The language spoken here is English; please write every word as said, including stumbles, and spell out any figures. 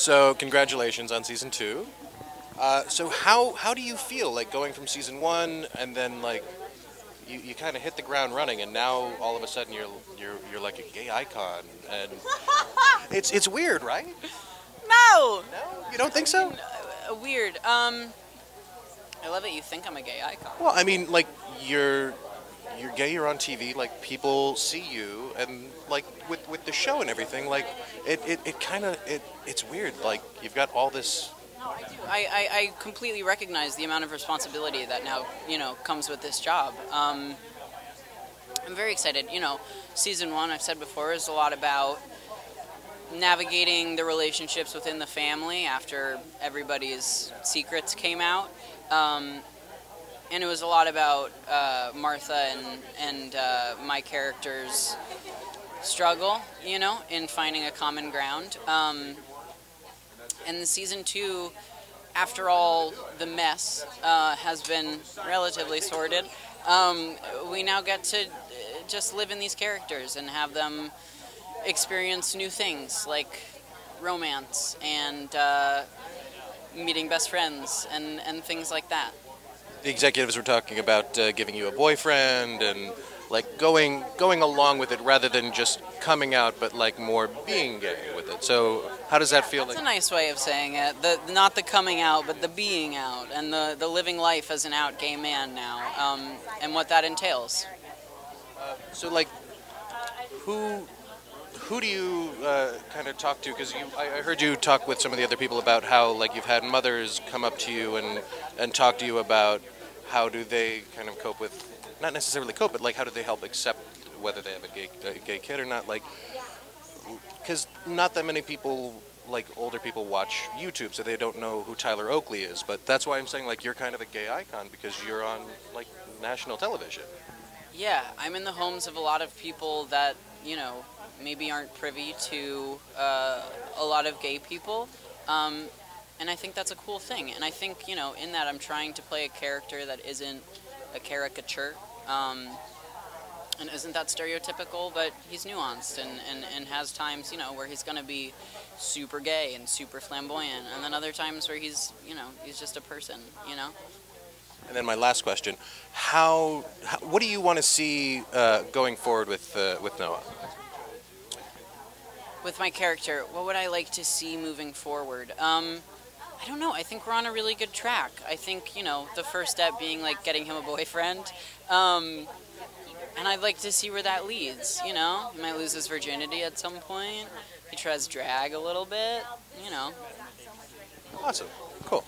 So congratulations on season two. Uh, so how how do you feel like going from season one and then like you, you kind of hit the ground running and now all of a sudden you're you're you're like a gay icon and it's it's weird, right? No. No, you don't think so? I mean, weird. Um, I love it. You think I'm a gay icon. Well, I mean, like you're. You're gay, you're on T V, like, people see you, and, like, with, with the show and everything, like, it, it, it kind of, it, it's weird, like, you've got all this... No, I do. I, I, I completely recognize the amount of responsibility that now, you know, comes with this job. Um, I'm very excited. You know, season one, I've said before, is a lot about navigating the relationships within the family after everybody's secrets came out. Um... And it was a lot about uh, Martha and, and uh, my character's struggle, you know, in finding a common ground. Um, and the season two, after all the mess uh, has been relatively sorted, um, we now get to just live in these characters and have them experience new things like romance and uh, meeting best friends and, and things like that. The executives were talking about uh, giving you a boyfriend and like going going along with it rather than just coming out, but like more being gay with it. So how does that feel? That's like a nice way of saying it. The, not the coming out, but the being out and the, the living life as an out gay man now, um, and what that entails. Uh, so like, who who do you uh, kind of talk to? Because I, I heard you talk with some of the other people about how like you've had mothers come up to you and and talk to you about how do they kind of cope with, not necessarily cope, but like how do they help accept whether they have a gay, a gay kid or not, like, because not that many people, like older people watch YouTube, so they don't know who Tyler Oakley is, but that's why I'm saying like you're kind of a gay icon because you're on like national television. Yeah, I'm in the homes of a lot of people that, you know, maybe aren't privy to uh, a lot of gay people. Um, And I think that's a cool thing. And I think, you know, in that I'm trying to play a character that isn't a caricature. Um, and isn't that stereotypical, but he's nuanced and, and, and has times, you know, where he's going to be super gay and super flamboyant. And then other times where he's, you know, he's just a person, you know? And then my last question, how, how what do you want to see uh, going forward with, uh, with Noah? With my character, what would I like to see moving forward? Um... I don't know. I think we're on a really good track. I think, you know, the first step being, like, getting him a boyfriend. Um, and I'd like to see where that leads, you know? He might lose his virginity at some point. He tries drag a little bit, you know. Awesome. Cool.